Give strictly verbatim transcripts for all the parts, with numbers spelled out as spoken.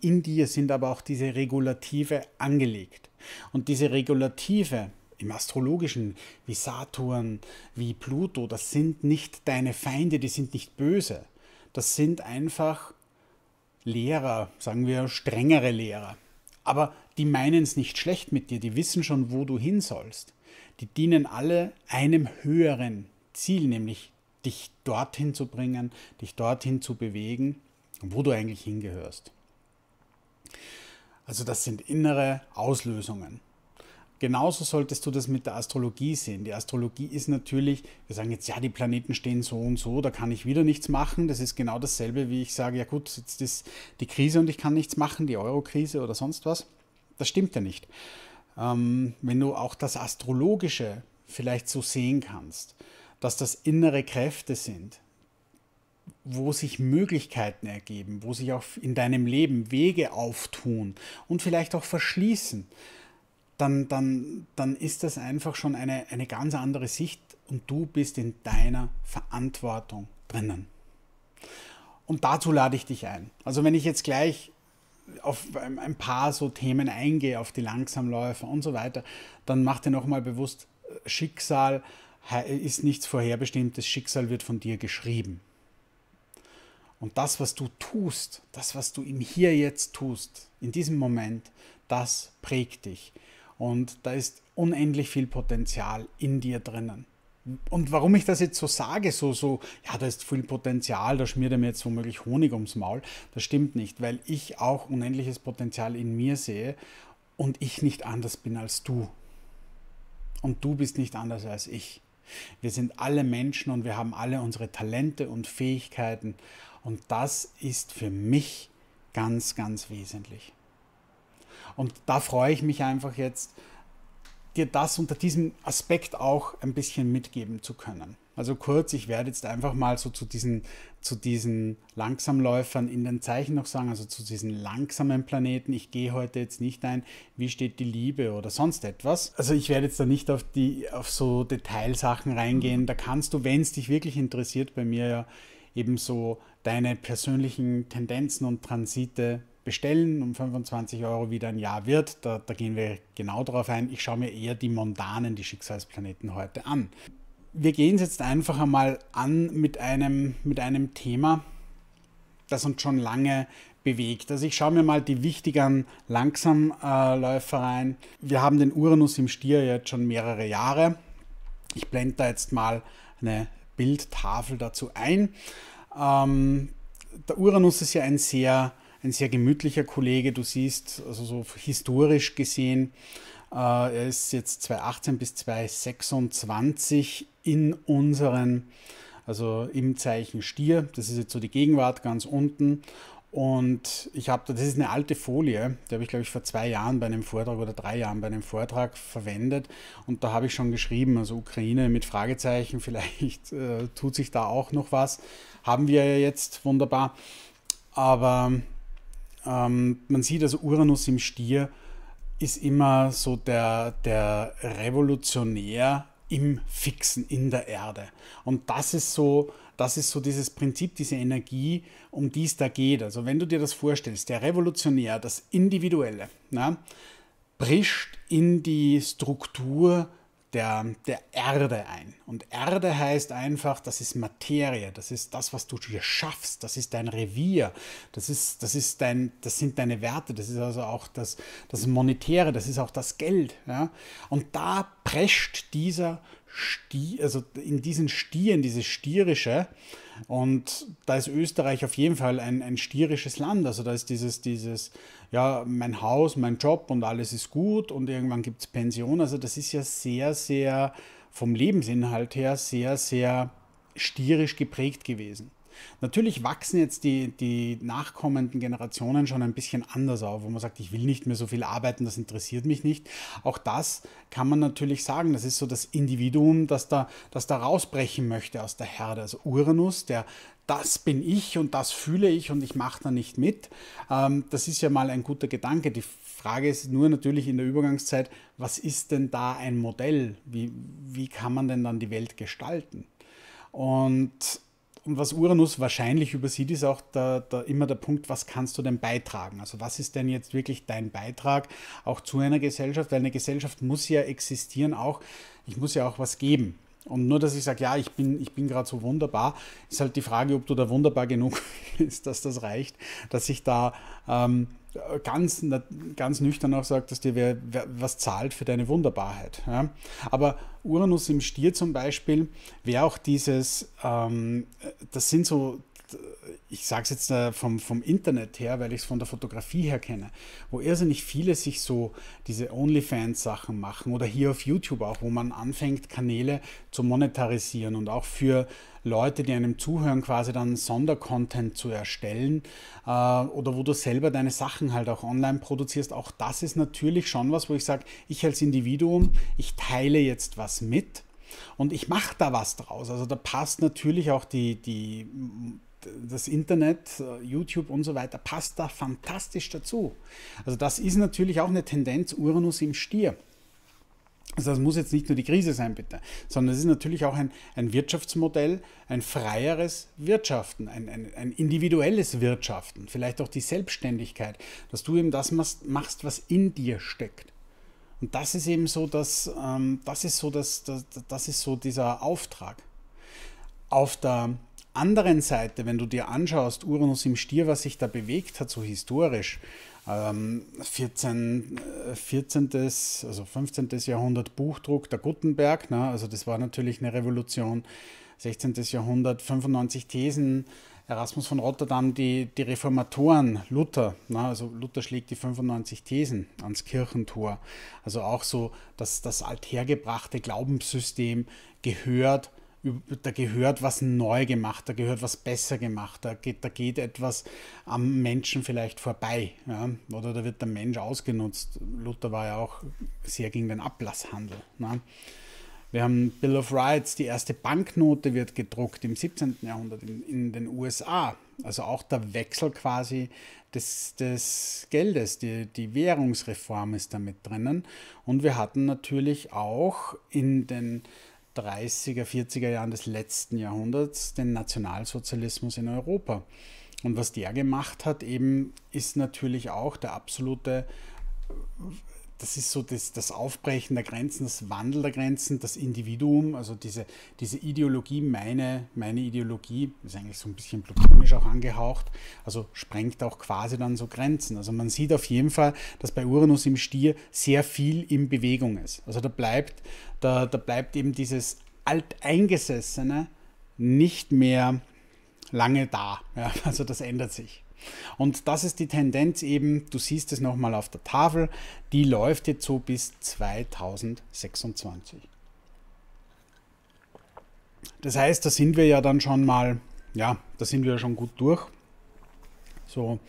in dir sind aber auch diese Regulative angelegt. Und diese Regulative im Astrologischen, wie Saturn, wie Pluto, das sind nicht deine Feinde, die sind nicht böse. Das sind einfach Lehrer, sagen wir strengere Lehrer. Aber die meinen es nicht schlecht mit dir, die wissen schon, wo du hin sollst. Die dienen alle einem höheren Ziel, nämlich dich dorthin zu bringen, dich dorthin zu bewegen, wo du eigentlich hingehörst. Also das sind innere Auslösungen. Genauso solltest du das mit der Astrologie sehen. Die Astrologie ist natürlich, wir sagen jetzt, ja, die Planeten stehen so und so, da kann ich wieder nichts machen. Das ist genau dasselbe, wie ich sage, ja gut, jetzt ist die Krise und ich kann nichts machen, die Euro-Krise oder sonst was. Das stimmt ja nicht. Ähm, wenn du auch das Astrologische vielleicht so sehen kannst, dass das innere Kräfte sind, wo sich Möglichkeiten ergeben, wo sich auch in deinem Leben Wege auftun und vielleicht auch verschließen, Dann, dann, dann ist das einfach schon eine, eine ganz andere Sicht und du bist in deiner Verantwortung drinnen. Und dazu lade ich dich ein. Also wenn ich jetzt gleich auf ein paar so Themen eingehe, auf die Langsamläufer und so weiter, dann mach dir nochmal bewusst, Schicksal ist nichts Vorherbestimmtes, Schicksal wird von dir geschrieben. Und das, was du tust, das, was du im Hier jetzt tust, in diesem Moment, das prägt dich. Und da ist unendlich viel Potenzial in dir drinnen. Und warum ich das jetzt so sage, so, so, ja, da ist viel Potenzial, da schmiert er mir jetzt womöglich Honig ums Maul, das stimmt nicht, weil ich auch unendliches Potenzial in mir sehe und ich nicht anders bin als du. Und du bist nicht anders als ich. Wir sind alle Menschen und wir haben alle unsere Talente und Fähigkeiten. Und das ist für mich ganz, ganz wesentlich. Und da freue ich mich einfach jetzt, dir das unter diesem Aspekt auch ein bisschen mitgeben zu können. Also kurz, ich werde jetzt einfach mal so zu diesen, zu diesen Langsamläufern in den Zeichen noch sagen, also zu diesen langsamen Planeten. Ich gehe heute jetzt nicht ein, wie steht die Liebe oder sonst etwas. Also ich werde jetzt da nicht auf, die, auf so Detailsachen reingehen. Da kannst du, wenn es dich wirklich interessiert, bei mir ja eben so deine persönlichen Tendenzen und Transite bestellen, um fünfundzwanzig Euro wieder ein Jahr wird, da, da gehen wir genau drauf ein. Ich schaue mir eher die mondanen, die Schicksalsplaneten heute an. Wir gehen es jetzt einfach einmal an mit einem, mit einem Thema, das uns schon lange bewegt. Also ich schaue mir mal die wichtigen Langsamläufer rein. Wir haben den Uranus im Stier jetzt schon mehrere Jahre. Ich blende da jetzt mal eine Bildtafel dazu ein. Ähm, der Uranus ist ja ein sehr Ein sehr gemütlicher Kollege, du siehst, also so historisch gesehen, äh, er ist jetzt zweitausendachtzehn bis zweitausendsechsundzwanzig in unseren, also im Zeichen Stier, das ist jetzt so die Gegenwart ganz unten. Und ich habe da, das ist eine alte Folie, die habe ich glaube ich vor zwei Jahren bei einem Vortrag oder drei Jahren bei einem Vortrag verwendet und da habe ich schon geschrieben, also Ukraine mit Fragezeichen, vielleicht äh, tut sich da auch noch was, haben wir ja jetzt wunderbar, aber man sieht also, Uranus im Stier ist immer so der, der Revolutionär im Fixen in der Erde. Und das ist so, das ist so dieses Prinzip, diese Energie, um die es da geht. Also wenn du dir das vorstellst, der Revolutionär, das Individuelle, ne, bricht in die Struktur der, der Erde ein. Und Erde heißt einfach, das ist Materie, das ist das, was du dir schaffst, das ist dein Revier, das, ist, das, ist dein, das sind deine Werte, das ist also auch das, das Monetäre, das ist auch das Geld. Ja? Und da prescht dieser Stier, also in diesen Stieren, dieses Stierische, und da ist Österreich auf jeden Fall ein, ein stierisches Land, also da ist dieses, dieses, ja, mein Haus, mein Job und alles ist gut und irgendwann gibt es Pension, also das ist ja sehr, sehr, vom Lebensinhalt her, sehr, sehr stierisch geprägt gewesen. Natürlich wachsen jetzt die, die nachkommenden Generationen schon ein bisschen anders auf, wo man sagt, ich will nicht mehr so viel arbeiten, das interessiert mich nicht. Auch das kann man natürlich sagen, das ist so das Individuum, das da, das da rausbrechen möchte aus der Herde. Also Uranus, der, das bin ich und das fühle ich und ich mache da nicht mit. Ähm, das ist ja mal ein guter Gedanke. Die Frage ist nur natürlich in der Übergangszeit, was ist denn da ein Modell? Wie, wie kann man denn dann die Welt gestalten? Und Und was Uranus wahrscheinlich übersieht, ist auch da, da immer der Punkt, was kannst du denn beitragen? Also was ist denn jetzt wirklich dein Beitrag auch zu einer Gesellschaft? Weil eine Gesellschaft muss ja existieren auch, ich muss ja auch was geben. Und nur, dass ich sage, ja, ich bin, ich bin gerade so wunderbar, ist halt die Frage, ob du da wunderbar genug bist, dass das reicht, dass ich da ähm, ganz, ganz nüchtern auch sage, dass dir wer, wer was zahlt für deine Wunderbarheit. Ja? Aber Uranus im Stier zum Beispiel wäre auch dieses, ähm, das sind so, ich sage es jetzt vom, vom Internet her, weil ich es von der Fotografie her kenne, wo irrsinnig viele sich so diese OnlyFans-Sachen machen oder hier auf YouTube auch, wo man anfängt, Kanäle zu monetarisieren und auch für Leute, die einem zuhören, quasi dann Sondercontent zu erstellen äh, oder wo du selber deine Sachen halt auch online produzierst. Auch das ist natürlich schon was, wo ich sage, ich als Individuum, ich teile jetzt was mit und ich mache da was draus. Also da passt natürlich auch die, die das Internet, YouTube und so weiter, passt da fantastisch dazu. Also das ist natürlich auch eine Tendenz Uranus im Stier. Also das muss jetzt nicht nur die Krise sein, bitte, sondern es ist natürlich auch ein, ein Wirtschaftsmodell, ein freieres Wirtschaften, ein, ein, ein individuelles Wirtschaften, vielleicht auch die Selbstständigkeit, dass du eben das machst, was in dir steckt. Und das ist eben so, dass, ähm, das ist so, dass, das, das ist so dieser Auftrag. Auf der anderen Seite, wenn du dir anschaust, Uranus im Stier, was sich da bewegt hat, so historisch, ähm, vierzehntes, also fünfzehntes Jahrhundert Buchdruck, der Gutenberg, ne? Also das war natürlich eine Revolution, sechzehntes Jahrhundert, fünfundneunzig Thesen, Erasmus von Rotterdam, die, die Reformatoren, Luther, ne? Also Luther schlägt die fünfundneunzig Thesen ans Kirchentor, also auch so, dass das althergebrachte Glaubenssystem gehört, da gehört was neu gemacht, da gehört was besser gemacht, da geht, da geht etwas am Menschen vielleicht vorbei, ja? Oder da wird der Mensch ausgenutzt. Luther war ja auch sehr gegen den Ablasshandel. Ne? Wir haben Bill of Rights, die erste Banknote wird gedruckt im siebzehnten Jahrhundert in, in den U S A. Also auch der Wechsel quasi des, des Geldes, die, die Währungsreform ist damit drinnen. Und wir hatten natürlich auch in den dreißiger, vierziger Jahren des letzten Jahrhunderts den Nationalsozialismus in Europa. Und was der gemacht hat, eben ist natürlich auch der absolute, das ist so das, das Aufbrechen der Grenzen, das Wandel der Grenzen, das Individuum, also diese, diese Ideologie, meine, meine Ideologie, ist eigentlich so ein bisschen platonisch auch angehaucht, also sprengt auch quasi dann so Grenzen. Also man sieht auf jeden Fall, dass bei Uranus im Stier sehr viel in Bewegung ist. Also da bleibt, da, da bleibt eben dieses Alteingesessene nicht mehr lange da. Ja, also das ändert sich. Und das ist die Tendenz eben, du siehst es nochmal auf der Tafel, die läuft jetzt so bis zweitausendsechsundzwanzig. Das heißt, da sind wir ja dann schon mal, ja, da sind wir ja schon gut durch, so ein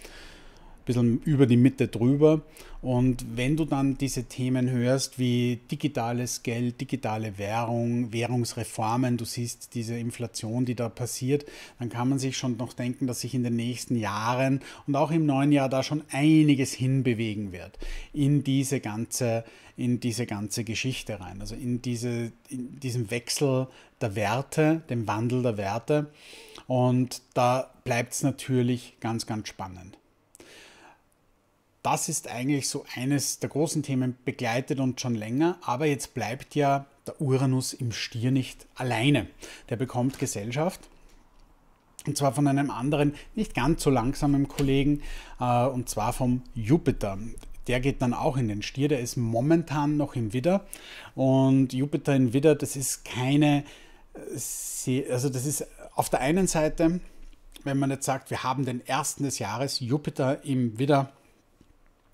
bisschen über die Mitte drüber. Und wenn du dann diese Themen hörst wie digitales Geld, digitale Währung, Währungsreformen, du siehst diese Inflation, die da passiert, dann kann man sich schon noch denken, dass sich in den nächsten Jahren und auch im neuen Jahr da schon einiges hinbewegen wird in diese ganze, in diese ganze Geschichte rein, also in, diese, in diesen Wechsel der Werte, dem Wandel der Werte. Und da bleibt es natürlich ganz, ganz spannend. Das ist eigentlich so eines der großen Themen, begleitet und schon länger, aber jetzt bleibt ja der Uranus im Stier nicht alleine. Der bekommt Gesellschaft, und zwar von einem anderen, nicht ganz so langsamen Kollegen, und zwar vom Jupiter. Der geht dann auch in den Stier, der ist momentan noch im Widder, und Jupiter in Widder, das ist keine, also das ist auf der einen Seite, wenn man jetzt sagt, wir haben den ersten des Jahres, Jupiter im Widder,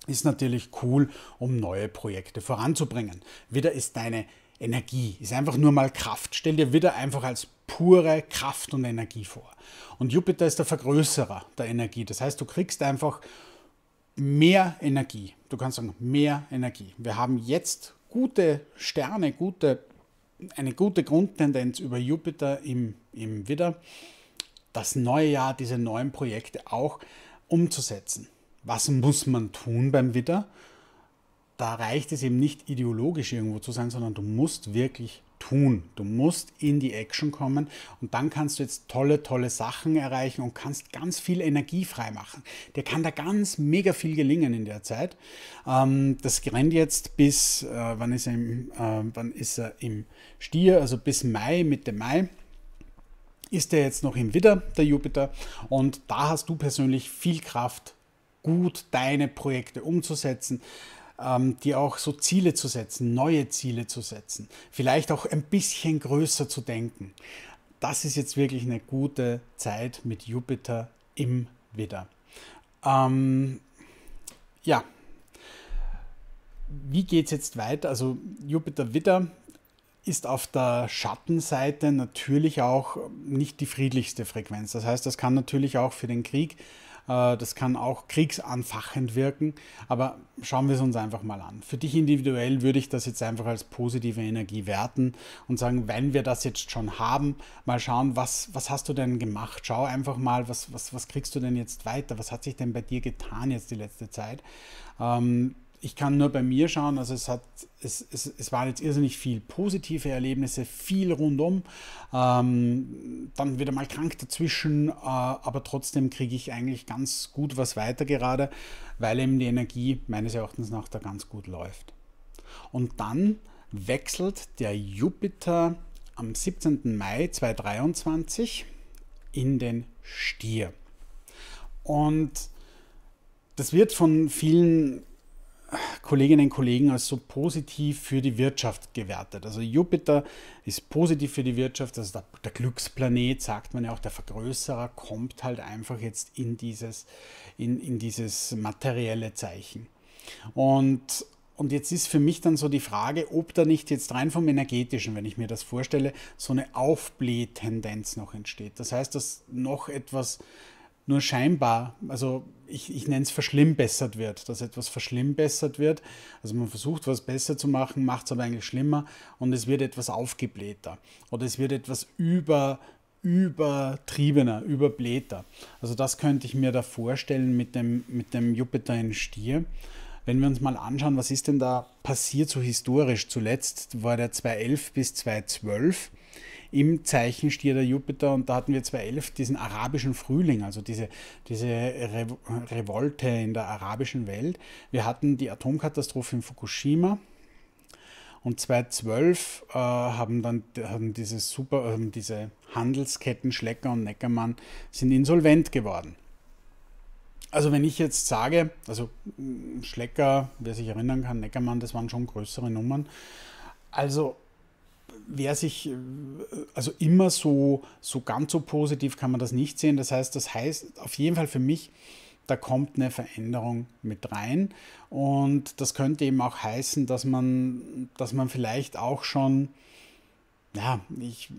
ist natürlich cool, um neue Projekte voranzubringen. Widder ist deine Energie, ist einfach nur mal Kraft. Stell dir Widder einfach als pure Kraft und Energie vor. Und Jupiter ist der Vergrößerer der Energie. Das heißt, du kriegst einfach mehr Energie. Du kannst sagen, mehr Energie. Wir haben jetzt gute Sterne, gute, eine gute Grundtendenz über Jupiter im, im Widder, das neue Jahr, diese neuen Projekte auch umzusetzen. Was muss man tun beim Widder? Da reicht es eben nicht ideologisch irgendwo zu sein, sondern du musst wirklich tun. Du musst in die Action kommen und dann kannst du jetzt tolle, tolle Sachen erreichen und kannst ganz viel Energie freimachen. Dir kann da ganz mega viel gelingen in der Zeit. Das rennt jetzt bis, äh, wann ist er im, äh, wann ist er im Stier, also bis Mai, Mitte Mai. Ist der jetzt noch im Widder, der Jupiter, und da hast du persönlich viel Kraft, gut deine Projekte umzusetzen, ähm, dir auch so Ziele zu setzen, neue Ziele zu setzen, vielleicht auch ein bisschen größer zu denken. Das ist jetzt wirklich eine gute Zeit mit Jupiter im Widder. Ähm, ja, wie geht es jetzt weiter? Also Jupiter-Widder ist auf der Schattenseite natürlich auch nicht die friedlichste Frequenz. Das heißt, das kann natürlich auch für den Krieg, äh, das kann auch kriegsanfachend wirken, aber schauen wir es uns einfach mal an. Für dich individuell würde ich das jetzt einfach als positive Energie werten und sagen, wenn wir das jetzt schon haben, mal schauen, was, was hast du denn gemacht? Schau einfach mal, was, was, was kriegst du denn jetzt weiter? Was hat sich denn bei dir getan jetzt die letzte Zeit? Ähm, Ich kann nur bei mir schauen, also es, hat, es, es, es waren jetzt irrsinnig viel positive Erlebnisse, viel rundum, ähm, dann wieder mal krank dazwischen, äh, aber trotzdem kriege ich eigentlich ganz gut was weiter gerade, weil eben die Energie meines Erachtens nach da ganz gut läuft. Und dann wechselt der Jupiter am siebzehnten Mai zweitausenddreiundzwanzig in den Stier. Und das wird von vielen Kolleginnen und Kollegen als so positiv für die Wirtschaft gewertet. Also Jupiter ist positiv für die Wirtschaft, also der, der Glücksplanet, sagt man ja auch, der Vergrößerer kommt halt einfach jetzt in dieses, in, in dieses materielle Zeichen. Und, und jetzt ist für mich dann so die Frage, ob da nicht jetzt rein vom Energetischen, wenn ich mir das vorstelle, so eine Aufblähtendenz noch entsteht. Das heißt, dass noch etwas nur scheinbar, also ich, ich nenne es verschlimmbessert wird, dass etwas verschlimmbessert wird. Also man versucht, was besser zu machen, macht es aber eigentlich schlimmer und es wird etwas aufgeblähter oder es wird etwas über, übertriebener, überblähter. Also das könnte ich mir da vorstellen mit dem, mit dem Jupiter in Stier. Wenn wir uns mal anschauen, was ist denn da passiert so historisch? Zuletzt war der zweitausendelf bis zweitausendzwölf. Im Zeichen Stier der Jupiter und da hatten wir zweitausendelf diesen arabischen Frühling, also diese, diese Re Revolte in der arabischen Welt. Wir hatten die Atomkatastrophe in Fukushima und zweitausendzwölf äh, haben dann haben diese, super, äh, diese Handelsketten Schlecker und Neckermann sind insolvent geworden. Also wenn ich jetzt sage, also Schlecker, wer sich erinnern kann, Neckermann, das waren schon größere Nummern, also wer sich, also immer so, so ganz so positiv kann man das nicht sehen. Das heißt, das heißt auf jeden Fall für mich, da kommt eine Veränderung mit rein. Und das könnte eben auch heißen, dass man, dass man vielleicht auch schon, ja, ich,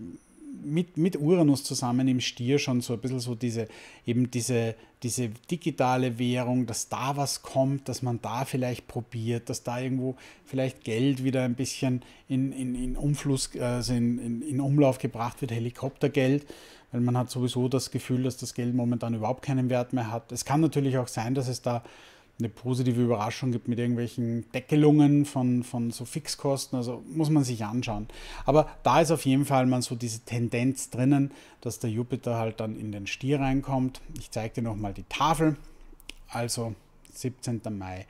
mit, mit Uranus zusammen im Stier schon so ein bisschen so diese, eben diese, diese digitale Währung, dass da was kommt, dass man da vielleicht probiert, dass da irgendwo vielleicht Geld wieder ein bisschen in, in, in, Umfluss, also in, in, in Umlauf gebracht wird, Helikoptergeld, weil man hat sowieso das Gefühl, dass das Geld momentan überhaupt keinen Wert mehr hat. Es kann natürlich auch sein, dass es da eine positive Überraschung gibt mit irgendwelchen Deckelungen von, von so Fixkosten, also muss man sich anschauen. Aber da ist auf jeden Fall mal so diese Tendenz drinnen, dass der Jupiter halt dann in den Stier reinkommt. Ich zeige dir nochmal die Tafel, also siebzehnten Mai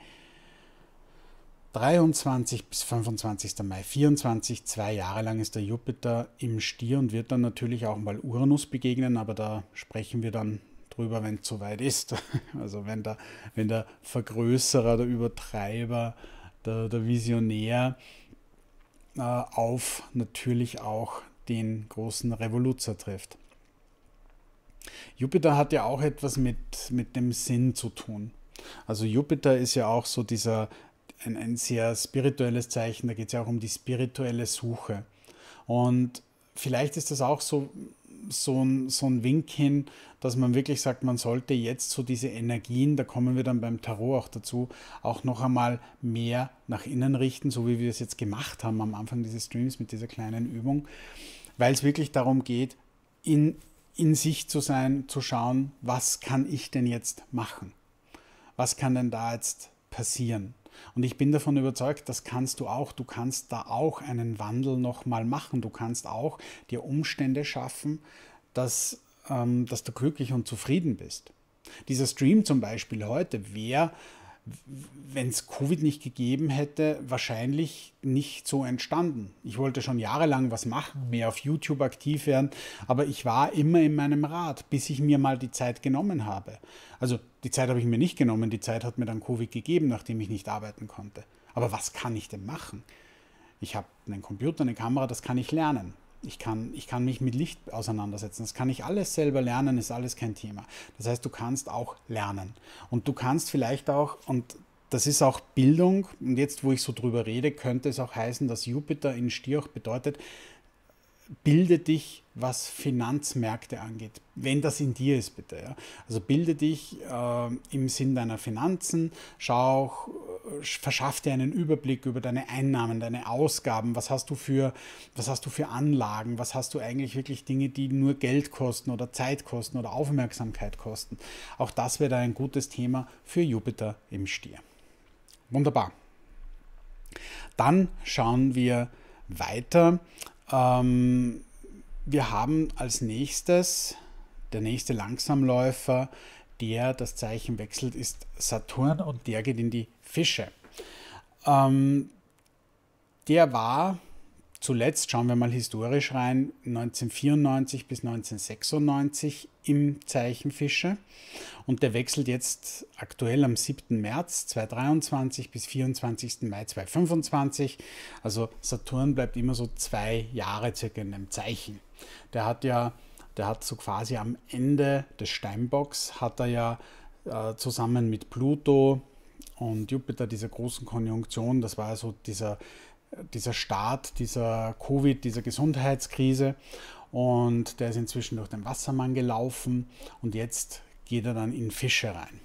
dreiundzwanzig bis fünfundzwanzigsten Mai vierundzwanzig, zwei Jahre lang ist der Jupiter im Stier und wird dann natürlich auch mal Uranus begegnen, aber da sprechen wir dann drüber, wenn es soweit ist. Also wenn der, wenn der Vergrößerer, der Übertreiber, der, der Visionär äh, auf natürlich auch den großen Revoluzer trifft. Jupiter hat ja auch etwas mit, mit dem Sinn zu tun. Also Jupiter ist ja auch so dieser, ein, ein sehr spirituelles Zeichen, da geht es ja auch um die spirituelle Suche. Und vielleicht ist das auch so, So ein, so ein Wink hin, dass man wirklich sagt, man sollte jetzt so diese Energien, da kommen wir dann beim Tarot auch dazu, auch noch einmal mehr nach innen richten, so wie wir es jetzt gemacht haben am Anfang dieses Streams mit dieser kleinen Übung, weil es wirklich darum geht, in, in sich zu sein, zu schauen, was kann ich denn jetzt machen? Was kann denn da jetzt passieren. Und ich bin davon überzeugt, das kannst du auch. Du kannst da auch einen Wandel nochmal machen. Du kannst auch dir Umstände schaffen, dass, ähm, dass du glücklich und zufrieden bist. Dieser Stream zum Beispiel heute wäre, wenn es Covid nicht gegeben hätte, wahrscheinlich nicht so entstanden. Ich wollte schon jahrelang was machen, mehr auf YouTube aktiv werden, aber ich war immer in meinem Rad, bis ich mir mal die Zeit genommen habe. Also die Zeit habe ich mir nicht genommen, die Zeit hat mir dann Covid gegeben, nachdem ich nicht arbeiten konnte. Aber was kann ich denn machen? Ich habe einen Computer, eine Kamera, das kann ich lernen. Ich kann, ich kann mich mit Licht auseinandersetzen. Das kann ich alles selber lernen, ist alles kein Thema. Das heißt, du kannst auch lernen. Und du kannst vielleicht auch, und das ist auch Bildung, und jetzt, wo ich so drüber rede, könnte es auch heißen, dass Jupiter in Stier bedeutet, bilde dich, was Finanzmärkte angeht. Wenn das in dir ist, bitte. Ja. Also bilde dich äh, im Sinn deiner Finanzen, schau auch, verschaff dir einen Überblick über deine Einnahmen, deine Ausgaben, was hast du für, was hast du für Anlagen, was hast du eigentlich wirklich Dinge, die nur Geld kosten oder Zeit kosten oder Aufmerksamkeit kosten. Auch das wäre da ein gutes Thema für Jupiter im Stier. Wunderbar. Dann schauen wir weiter. Ähm, wir haben als nächstes, der nächste Langsamläufer, der das Zeichen wechselt, ist Saturn und der geht in die Fische. Ähm, der war zuletzt, schauen wir mal historisch rein, neunzehnhundertvierundneunzig bis neunzehnhundertsechsundneunzig im Zeichen Fische und der wechselt jetzt aktuell am siebten März zweitausenddreiundzwanzig bis vierundzwanzigsten Mai zweitausendfünfundzwanzig. Also Saturn bleibt immer so zwei Jahre circa in einem Zeichen. Der hat ja, der hat so quasi am Ende des Steinbocks, hat er ja äh, zusammen mit Pluto und Jupiter diese großen Konjunktion, das war so dieser dieser Start, dieser Covid, dieser Gesundheitskrise und der ist inzwischen durch den Wassermann gelaufen und jetzt geht er dann in Fische rein.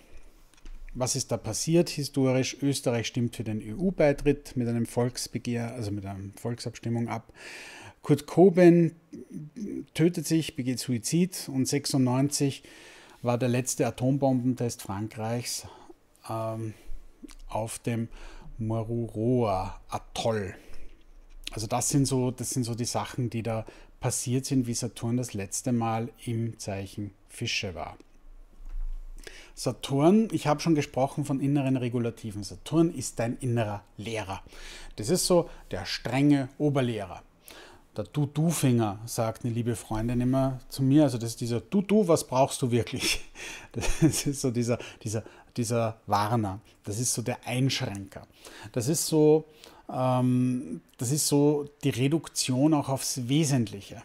Was ist da passiert historisch? Österreich stimmt für den E U-Beitritt mit einem Volksbegehr, also mit einer Volksabstimmung ab. Kurt Cobain tötet sich, begeht Suizid und sechsundneunzig war der letzte Atombombentest Frankreichs ähm, auf dem Mururoa-Atoll. Also das sind, so, das sind so die Sachen, die da passiert sind, wie Saturn das letzte Mal im Zeichen Fische war. Saturn, ich habe schon gesprochen von inneren Regulativen. Saturn ist dein innerer Lehrer. Das ist so der strenge Oberlehrer. Der Du-Du-Finger, sagt eine liebe Freundin immer zu mir, also das ist dieser Du-Du, was brauchst du wirklich? Das ist so dieser, dieser, dieser Warner, das ist so der Einschränker. Das ist so, ähm, das ist so die Reduktion auch aufs Wesentliche.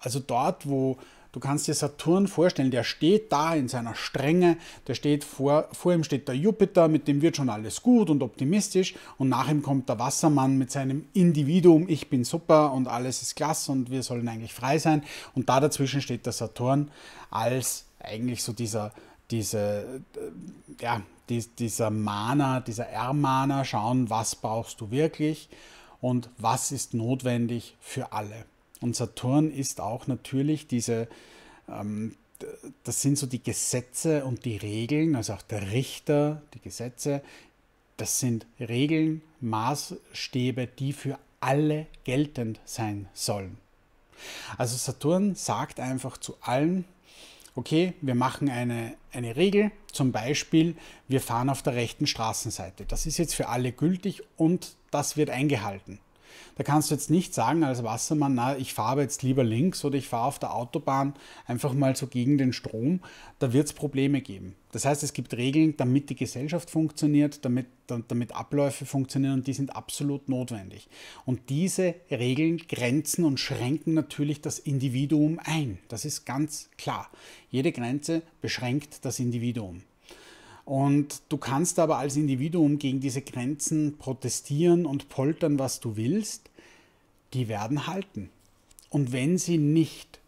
Also dort, wo du kannst dir Saturn vorstellen, der steht da in seiner Strenge, der steht vor, vor ihm steht der Jupiter, mit dem wird schon alles gut und optimistisch und nach ihm kommt der Wassermann mit seinem Individuum, ich bin super und alles ist klasse und wir sollen eigentlich frei sein und da dazwischen steht der Saturn als eigentlich so dieser, diese, ja, dieser Mahner, dieser Ermahner, schauen, was brauchst du wirklich und was ist notwendig für alle. Und Saturn ist auch natürlich diese, ähm, das sind so die Gesetze und die Regeln, also auch der Richter, die Gesetze, das sind Regeln, Maßstäbe, die für alle geltend sein sollen. Also Saturn sagt einfach zu allen, okay, wir machen eine, eine Regel, zum Beispiel, wir fahren auf der rechten Straßenseite. Das ist jetzt für alle gültig und das wird eingehalten. Da kannst du jetzt nicht sagen als Wassermann, na, ich fahre jetzt lieber links oder ich fahre auf der Autobahn einfach mal so gegen den Strom, da wird es Probleme geben. Das heißt, es gibt Regeln, damit die Gesellschaft funktioniert, damit, damit Abläufe funktionieren und die sind absolut notwendig. Und diese Regeln grenzen und schränken natürlich das Individuum ein. Das ist ganz klar. Jede Grenze beschränkt das Individuum. Und du kannst aber als Individuum gegen diese Grenzen protestieren und poltern, was du willst. Die werden halten. Und wenn sie nicht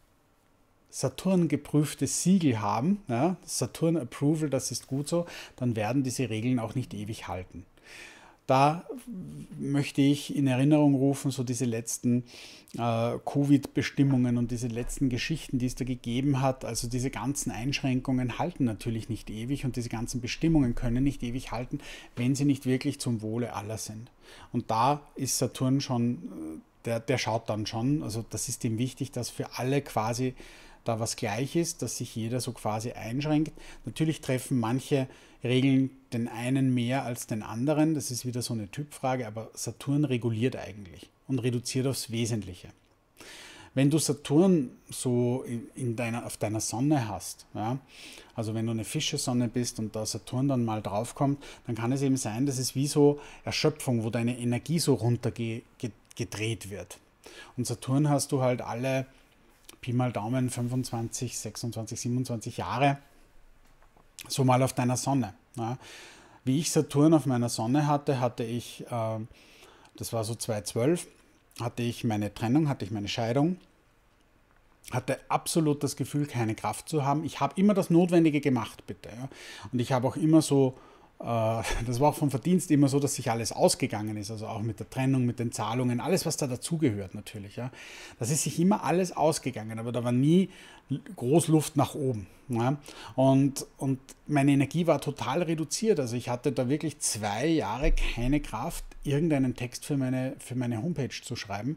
Saturn geprüftes Siegel haben, ja, Saturn Approval, das ist gut so, dann werden diese Regeln auch nicht ewig halten. Da möchte ich in Erinnerung rufen, so diese letzten äh, Covid-Bestimmungen und diese letzten Geschichten, die es da gegeben hat. Also diese ganzen Einschränkungen halten natürlich nicht ewig und diese ganzen Bestimmungen können nicht ewig halten, wenn sie nicht wirklich zum Wohle aller sind. Und da ist Saturn schon, der, der schaut dann schon, also das ist ihm wichtig, dass für alle quasi da was gleich ist, dass sich jeder so quasi einschränkt. Natürlich treffen manche Regeln den einen mehr als den anderen, das ist wieder so eine Typfrage, aber Saturn reguliert eigentlich und reduziert aufs Wesentliche. Wenn du Saturn so in deiner, auf deiner Sonne hast, ja, also wenn du eine Fischesonne bist und da Saturn dann mal draufkommt, dann kann es eben sein, dass es wie so Erschöpfung, wo deine Energie so runtergedreht wird. Und Saturn hast du halt alle Pi mal Daumen fünfundzwanzig, sechsundzwanzig, siebenundzwanzig Jahre so mal auf deiner Sonne. Ja. Wie ich Saturn auf meiner Sonne hatte, hatte ich, äh, das war so zweitausendzwölf, hatte ich meine Trennung, hatte ich meine Scheidung, hatte absolut das Gefühl, keine Kraft zu haben. Ich habe immer das Notwendige gemacht, bitte. Ja. Und ich habe auch immer so, äh, das war auch vom Verdienst immer so, dass sich alles ausgegangen ist, also auch mit der Trennung, mit den Zahlungen, alles, was da dazugehört natürlich. Ja. Das ist sich immer alles ausgegangen, aber da war nie groß Luft nach oben. Ja. Und, und meine Energie war total reduziert, also ich hatte da wirklich zwei Jahre keine Kraft, irgendeinen Text für meine, für meine Homepage zu schreiben,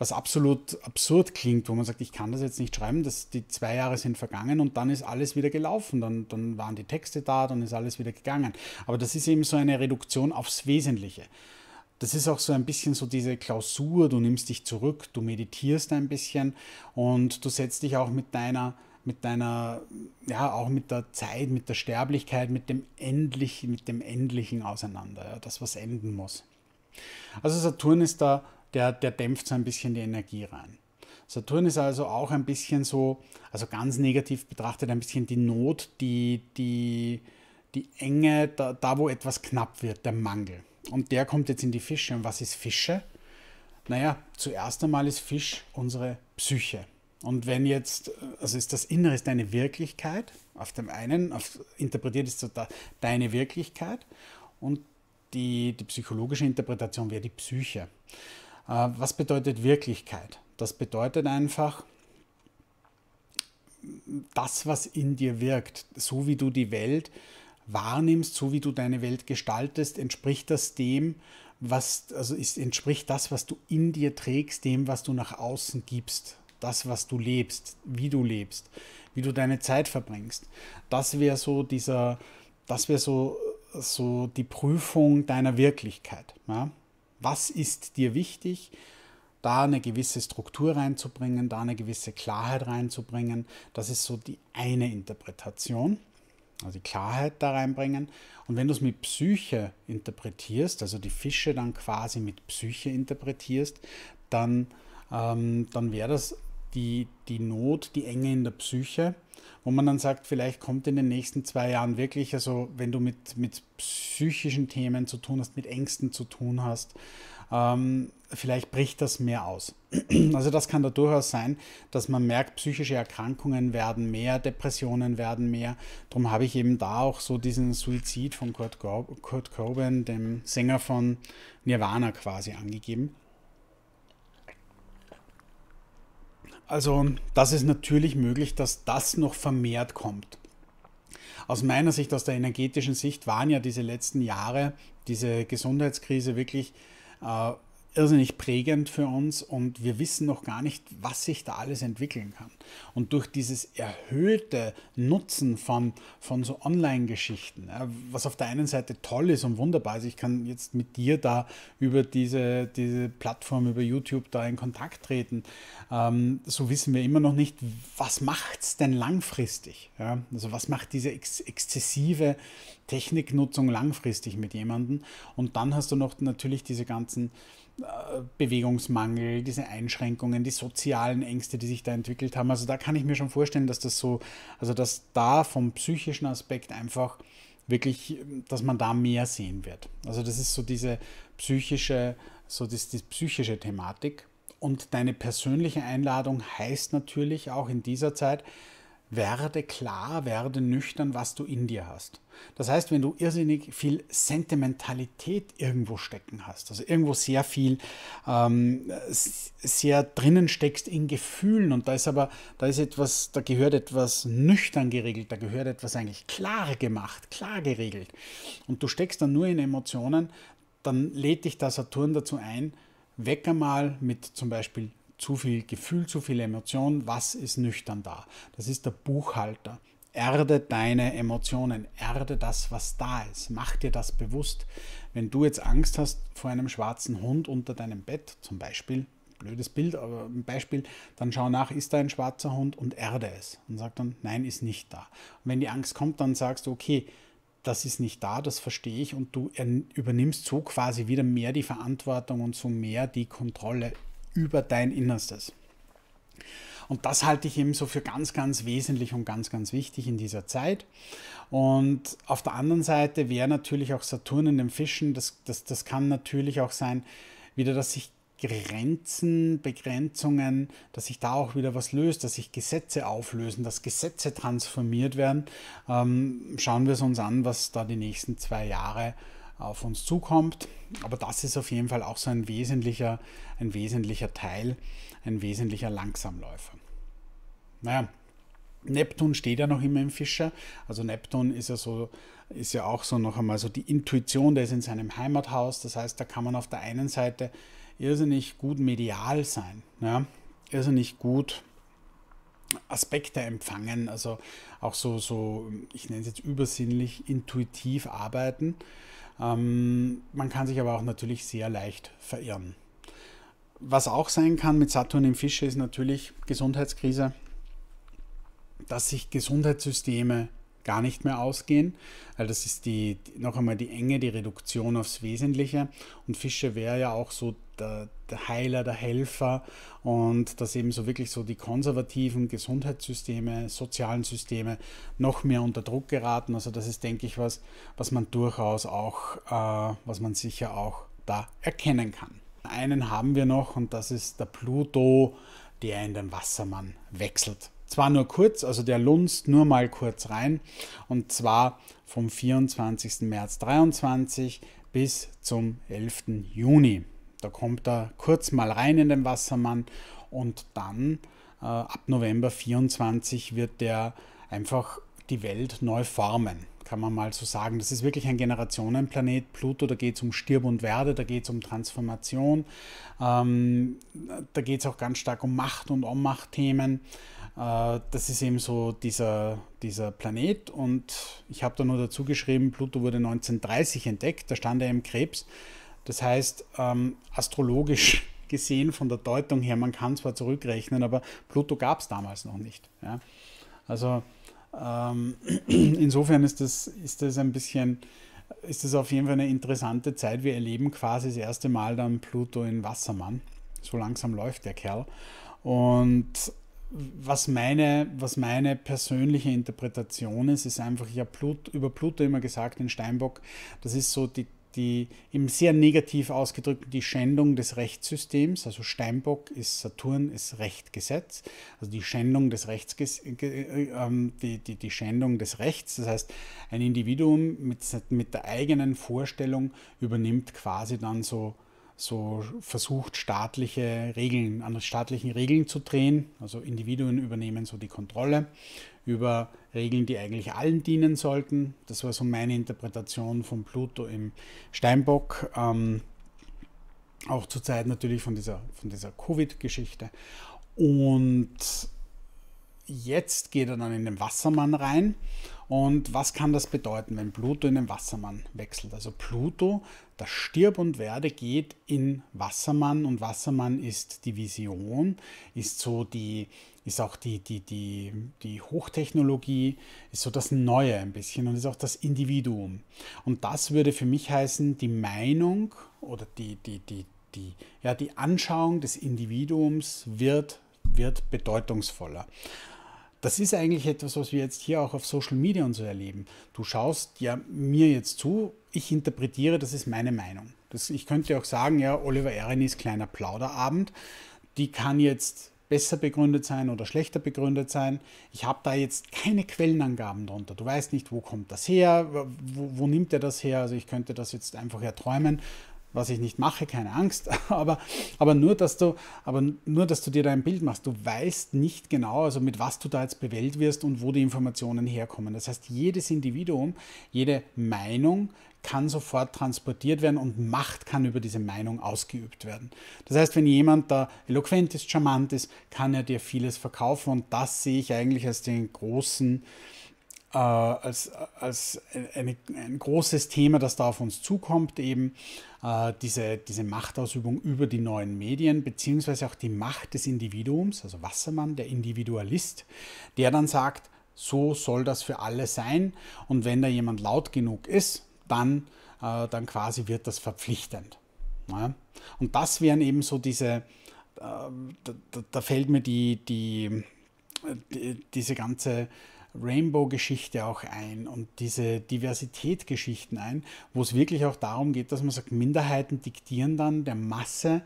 was absolut absurd klingt, wo man sagt, ich kann das jetzt nicht schreiben, das, die zwei Jahre sind vergangen und dann ist alles wieder gelaufen, dann, dann waren die Texte da, dann ist alles wieder gegangen, aber das ist eben so eine Reduktion aufs Wesentliche. Das ist auch so ein bisschen so diese Klausur, du nimmst dich zurück, du meditierst ein bisschen und du setzt dich auch mit deiner mit deiner, ja, auch mit der Zeit, mit der Sterblichkeit, mit dem Endlichen, mit dem Endlichen auseinander, ja, das, was enden muss. Also Saturn ist da, der, der dämpft so ein bisschen die Energie rein. Saturn ist also auch ein bisschen so, also ganz negativ betrachtet, ein bisschen die Not, die, die, die Enge, da, da wo etwas knapp wird, der Mangel. Und der kommt jetzt in die Fische. Und was ist Fische? Naja, zuerst einmal ist Fisch unsere Psyche. Und wenn jetzt, also ist das Innere ist deine Wirklichkeit, auf dem einen, auf, interpretiert ist so da, deine Wirklichkeit und die, die psychologische Interpretation wäre die Psyche. Äh, was bedeutet Wirklichkeit? Das bedeutet einfach, das, was in dir wirkt, so wie du die Welt wahrnimmst, so wie du deine Welt gestaltest, entspricht das dem, was, also ist, entspricht das, was du in dir trägst, dem, was du nach außen gibst. Das, was du lebst, wie du lebst, wie du deine Zeit verbringst. Das wäre so dieser, das wäre so, so die Prüfung deiner Wirklichkeit. Ja? Was ist dir wichtig? Da eine gewisse Struktur reinzubringen, da eine gewisse Klarheit reinzubringen. Das ist so die eine Interpretation, also die Klarheit da reinbringen. Und wenn du es mit Psyche interpretierst, also die Fische dann quasi mit Psyche interpretierst, dann, ähm, dann wäre das Die, die Not, die Enge in der Psyche, wo man dann sagt, vielleicht kommt in den nächsten zwei Jahren wirklich, also wenn du mit, mit psychischen Themen zu tun hast, mit Ängsten zu tun hast, ähm, vielleicht bricht das mehr aus. Also das kann da durchaus sein, dass man merkt, psychische Erkrankungen werden mehr, Depressionen werden mehr. Darum habe ich eben da auch so diesen Suizid von Kurt, Kurt Cobain, dem Sänger von Nirvana quasi angegeben. Also das ist natürlich möglich, dass das noch vermehrt kommt. Aus meiner Sicht, aus der energetischen Sicht, waren ja diese letzten Jahre, diese Gesundheitskrise wirklich äh, irrsinnig prägend für uns und wir wissen noch gar nicht, was sich da alles entwickeln kann. Und durch dieses erhöhte Nutzen von, von so Online-Geschichten, äh, was auf der einen Seite toll ist und wunderbar ist, ich kann jetzt mit dir da über diese, diese Plattform, über YouTube da in Kontakt treten, ähm, so wissen wir immer noch nicht, was macht es denn langfristig? Ja? Also was macht diese ex exzessive Techniknutzung langfristig mit jemandem? Und dann hast du noch natürlich diese ganzen Bewegungsmangel, diese Einschränkungen, die sozialen Ängste, die sich da entwickelt haben. Also da kann ich mir schon vorstellen, dass das so, also dass da vom psychischen Aspekt einfach wirklich, dass man da mehr sehen wird. Also das ist so diese psychische, so das, die psychische Thematik. Und deine persönliche Einladung heißt natürlich auch in dieser Zeit, werde klar, werde nüchtern, was du in dir hast. Das heißt, wenn du irrsinnig viel Sentimentalität irgendwo stecken hast, also irgendwo sehr viel, ähm, sehr drinnen steckst in Gefühlen, und da ist aber, da ist etwas, da gehört etwas nüchtern geregelt, da gehört etwas eigentlich klar gemacht, klar geregelt, und du steckst dann nur in Emotionen, dann lädt dich der Saturn dazu ein, weg einmal mit zum Beispiel zu viel Gefühl, zu viel Emotion, was ist nüchtern da? Das ist der Buchhalter. Erde deine Emotionen, erde das, was da ist. Mach dir das bewusst. Wenn du jetzt Angst hast vor einem schwarzen Hund unter deinem Bett, zum Beispiel, blödes Bild, aber ein Beispiel, dann schau nach, ist da ein schwarzer Hund, und erde es. Und sag dann, nein, ist nicht da. Und wenn die Angst kommt, dann sagst du, okay, das ist nicht da, das verstehe ich, und du übernimmst so quasi wieder mehr die Verantwortung und so mehr die Kontrolle über dein Innerstes. Und das halte ich eben so für ganz, ganz wesentlich und ganz, ganz wichtig in dieser Zeit. Und auf der anderen Seite wäre natürlich auch Saturn in den Fischen, das, das, das kann natürlich auch sein, wieder, dass sich Grenzen, Begrenzungen, dass sich da auch wieder was löst, dass sich Gesetze auflösen, dass Gesetze transformiert werden. Ähm, schauen wir es uns an, was da die nächsten zwei Jahre auf uns zukommt. Aber das ist auf jeden Fall auch so ein wesentlicher, ein wesentlicher Teil, ein wesentlicher Langsamläufer. Naja, Neptun steht ja noch immer im Fischer. Also Neptun ist ja, so, ist ja auch so noch einmal so die Intuition, der ist in seinem Heimathaus. Das heißt, da kann man auf der einen Seite irrsinnig gut medial sein, ja? Irrsinnig gut Aspekte empfangen, also auch so, so ich nenne es jetzt übersinnlich, intuitiv arbeiten. Ähm, man kann sich aber auch natürlich sehr leicht verirren. Was auch sein kann mit Saturn im Fische ist natürlich Gesundheitskrise, dass sich Gesundheitssysteme gar nicht mehr ausgehen, weil das ist die, noch einmal die Enge, die Reduktion aufs Wesentliche, und Fische wäre ja auch so der, der Heiler, der Helfer, und dass eben so wirklich so die konservativen Gesundheitssysteme, sozialen Systeme noch mehr unter Druck geraten. Also das ist, denke ich, was, was man durchaus auch, äh, was man sicher auch da erkennen kann. Einen haben wir noch, und das ist der Pluto, der in den Wassermann wechselt. Zwar nur kurz, also der lunzt nur mal kurz rein, und zwar vom vierundzwanzigsten März dreiundzwanzig bis zum elften Juni. Da kommt er kurz mal rein in den Wassermann, und dann äh, ab November vierundzwanzig wird der einfach die Welt neu formen, kann man mal so sagen. Das ist wirklich ein Generationenplanet, Pluto, da geht es um Stirb und Werde, da geht es um Transformation, ähm, da geht es auch ganz stark um Macht- und Ohnmachtthemen. Äh, das ist eben so dieser, dieser Planet, und ich habe da nur dazu geschrieben, Pluto wurde neunzehnhundertdreißig entdeckt, da stand er im Krebs. Das heißt, ähm, astrologisch gesehen, von der Deutung her, man kann zwar zurückrechnen, aber Pluto gab es damals noch nicht. Ja? Also ähm, insofern ist das, ist das ein bisschen, ist das auf jeden Fall eine interessante Zeit. Wir erleben quasi das erste Mal dann Pluto in Wassermann. So langsam läuft der Kerl. Und was meine, was meine persönliche Interpretation ist, ist einfach, ich habe Pluto, über Pluto immer gesagt, in Steinbock, das ist so die die eben sehr negativ ausgedrückt die Schändung des Rechtssystems, also Steinbock ist Saturn, ist Recht, Gesetz, also die Schändung des Rechts, die, die, die Schändung des Rechts, das heißt, ein Individuum mit, mit der eigenen Vorstellung übernimmt quasi dann so, so versucht, staatliche Regeln, an staatlichen Regeln zu drehen, also Individuen übernehmen so die Kontrolle über Regeln, die eigentlich allen dienen sollten. Das war so meine Interpretation von Pluto im Steinbock, ähm, auch zur Zeit natürlich von dieser, von dieser Covid-Geschichte. Und jetzt geht er dann in den Wassermann rein. Und was kann das bedeuten, wenn Pluto in den Wassermann wechselt? Also Pluto, das Stirb und Werde, geht in Wassermann, und Wassermann ist die Vision, ist so die, ist auch die, die, die, die Hochtechnologie, ist so das Neue ein bisschen, und ist auch das Individuum. Und das würde für mich heißen, die Meinung oder die, die, die, die, ja, die Anschauung des Individuums wird, wird bedeutungsvoller. Das ist eigentlich etwas, was wir jetzt hier auch auf Social Media und so erleben. Du schaust ja mir jetzt zu, ich interpretiere, das ist meine Meinung. Das, ich könnte auch sagen, ja, Oliver Erenyi ist kleiner Plauderabend, die kann jetzt besser begründet sein oder schlechter begründet sein. Ich habe da jetzt keine Quellenangaben drunter. Du weißt nicht, wo kommt das her, wo, wo nimmt er das her. Also ich könnte das jetzt einfach erträumen, was ich nicht mache, keine Angst. Aber, aber, nur, dass du, aber nur, dass du dir da ein Bild machst. Du weißt nicht genau, also mit was du da jetzt bewählt wirst und wo die Informationen herkommen. Das heißt, jedes Individuum, jede Meinung kann sofort transportiert werden und Macht kann über diese Meinung ausgeübt werden. Das heißt, wenn jemand da eloquent ist, charmant ist, kann er dir vieles verkaufen und das sehe ich eigentlich als den großen, äh, als, als eine, ein großes Thema, das da auf uns zukommt, eben äh, diese, diese Machtausübung über die neuen Medien, beziehungsweise auch die Macht des Individuums, also Wassermann, der Individualist, der dann sagt, so soll das für alle sein und wenn da jemand laut genug ist, Dann, äh, dann quasi wird das verpflichtend. Ja? Und das wären eben so diese, äh, da, da fällt mir die, die, die, diese ganze Rainbow-Geschichte auch ein und diese Diversität-Geschichten ein, wo es wirklich auch darum geht, dass man sagt, Minderheiten diktieren dann der Masse,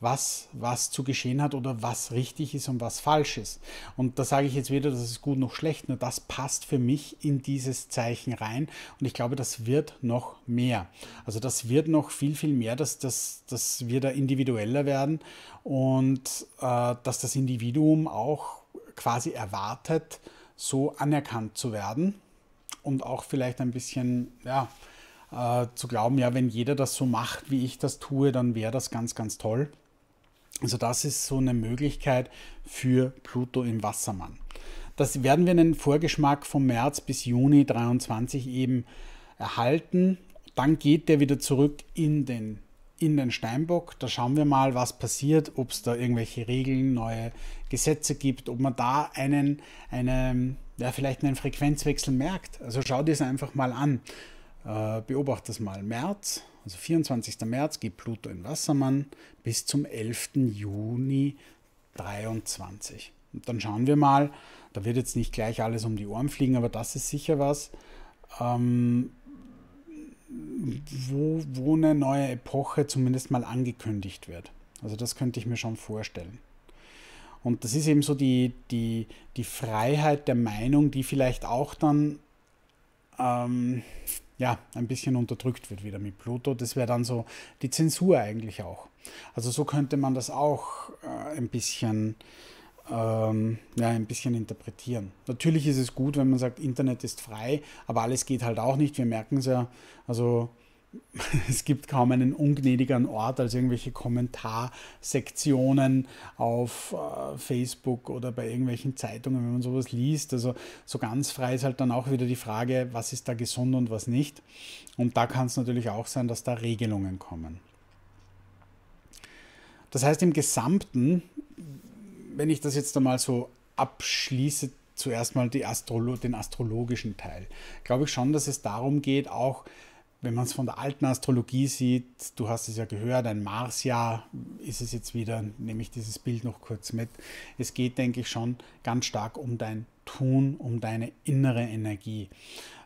was, was zu geschehen hat oder was richtig ist und was falsch ist. Und da sage ich jetzt weder, das ist gut noch schlecht, nur das passt für mich in dieses Zeichen rein und ich glaube, das wird noch mehr. Also das wird noch viel, viel mehr, dass, dass, dass wir da individueller werden und äh, dass das Individuum auch quasi erwartet, so anerkannt zu werden und auch vielleicht ein bisschen, ja, äh, zu glauben, ja, wenn jeder das so macht, wie ich das tue, dann wäre das ganz, ganz toll. Also das ist so eine Möglichkeit für Pluto im Wassermann. Das werden wir einen Vorgeschmack vom März bis Juni dreiundzwanzig eben erhalten. Dann geht der wieder zurück in den, in den Steinbock. Da schauen wir mal, was passiert, ob es da irgendwelche Regeln, neue Gesetze gibt, ob man da einen, einen, ja, vielleicht einen Frequenzwechsel merkt. Also schau dir es einfach mal an. Beobachte das mal. März, also vierundzwanzigsten März geht Pluto in Wassermann bis zum elften Juni dreiundzwanzig. Und dann schauen wir mal, da wird jetzt nicht gleich alles um die Ohren fliegen, aber das ist sicher was, ähm, wo, wo eine neue Epoche zumindest mal angekündigt wird. Also das könnte ich mir schon vorstellen. Und das ist eben so die, die, die Freiheit der Meinung, die vielleicht auch dann Ähm, ja, ein bisschen unterdrückt wird wieder mit Pluto. Das wäre dann so die Zensur eigentlich auch. Also so könnte man das auch äh, ein bisschen, ähm, ja, ein bisschen interpretieren. Natürlich ist es gut, wenn man sagt, Internet ist frei, aber alles geht halt auch nicht. Wir merken es ja, also es gibt kaum einen ungnädigeren Ort als irgendwelche Kommentarsektionen auf äh, Facebook oder bei irgendwelchen Zeitungen, wenn man sowas liest. Also so ganz frei ist halt dann auch wieder die Frage, was ist da gesund und was nicht. Und da kann es natürlich auch sein, dass da Regelungen kommen. Das heißt im Gesamten, wenn ich das jetzt einmal so abschließe, zuerst mal die Astrolo- den astrologischen Teil, glaube ich schon, dass es darum geht, auch wenn man es von der alten Astrologie sieht, du hast es ja gehört, ein Marsjahr ist es jetzt wieder, nehme ich dieses Bild noch kurz mit. Es geht, denke ich, schon ganz stark um dein Tun, um deine innere Energie.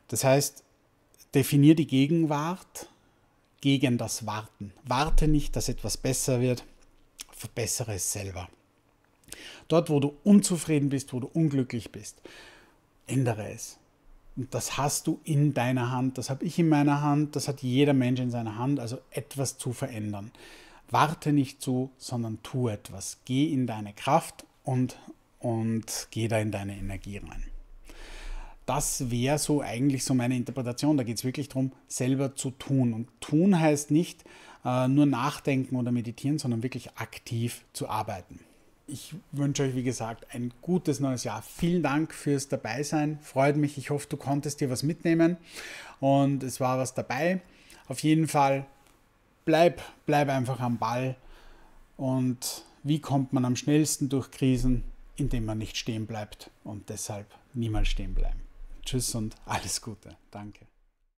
Das heißt, definier die Gegenwart gegen das Warten. Warte nicht, dass etwas besser wird, verbessere es selber. Dort, wo du unzufrieden bist, wo du unglücklich bist, ändere es. Und das hast du in deiner Hand, das habe ich in meiner Hand, das hat jeder Mensch in seiner Hand, also etwas zu verändern. Warte nicht so, sondern tu etwas. Geh in deine Kraft und, und geh da in deine Energie rein. Das wäre so eigentlich so meine Interpretation. Da geht es wirklich darum, selber zu tun. Und tun heißt nicht äh, nur nachdenken oder meditieren, sondern wirklich aktiv zu arbeiten. Ich wünsche euch, wie gesagt, ein gutes neues Jahr. Vielen Dank fürs Dabeisein. Freut mich. Ich hoffe, du konntest dir was mitnehmen und es war was dabei. Auf jeden Fall, bleib, bleib einfach am Ball. Und wie kommt man am schnellsten durch Krisen? Indem man nicht stehen bleibt und deshalb niemals stehen bleiben. Tschüss und alles Gute. Danke.